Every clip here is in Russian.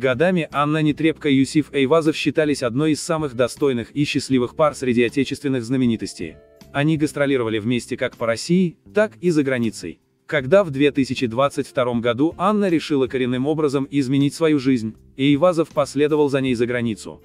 Годами Анна Нетребко и Юсиф Эйвазов считались одной из самых достойных и счастливых пар среди отечественных знаменитостей. Они гастролировали вместе как по России, так и за границей. Когда в 2022 году Анна решила коренным образом изменить свою жизнь, Эйвазов последовал за ней за границу.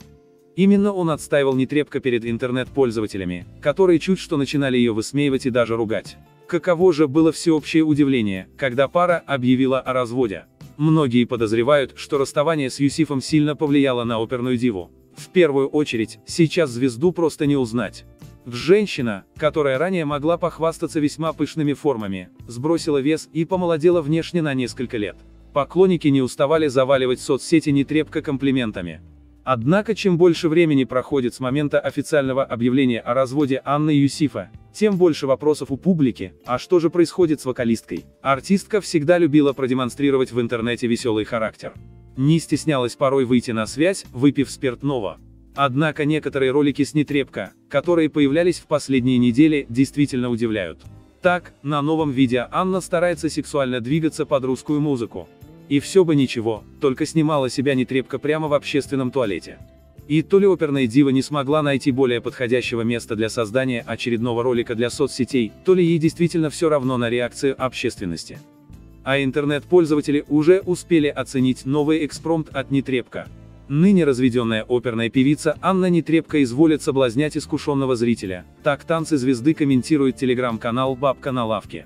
Именно он отстаивал Нетребко перед интернет-пользователями, которые чуть что начинали ее высмеивать и даже ругать. Каково же было всеобщее удивление, когда пара объявила о разводе. Многие подозревают, что расставание с Юсифом сильно повлияло на оперную диву. В первую очередь, сейчас звезду просто не узнать. Женщина, которая ранее могла похвастаться весьма пышными формами, сбросила вес и помолодела внешне на несколько лет. Поклонники не уставали заваливать соцсети Нетребко комплиментами. Однако чем больше времени проходит с момента официального объявления о разводе Анны и Юсифа, тем больше вопросов у публики: а что же происходит с вокалисткой? Артистка всегда любила продемонстрировать в интернете веселый характер. Не стеснялась порой выйти на связь, выпив спиртного. Однако некоторые ролики с Нетребко, которые появлялись в последние недели, действительно удивляют. Так, на новом видео Анна старается сексуально двигаться под русскую музыку. И все бы ничего, только снимала себя Нетребко прямо в общественном туалете. И то ли оперная дива не смогла найти более подходящего места для создания очередного ролика для соцсетей, то ли ей действительно все равно на реакцию общественности. А интернет-пользователи уже успели оценить новый экспромт от Нетребко. Ныне разведенная оперная певица Анна Нетребко изволит соблазнять искушенного зрителя. Так танцы звезды комментирует телеграм-канал «Бабка на лавке».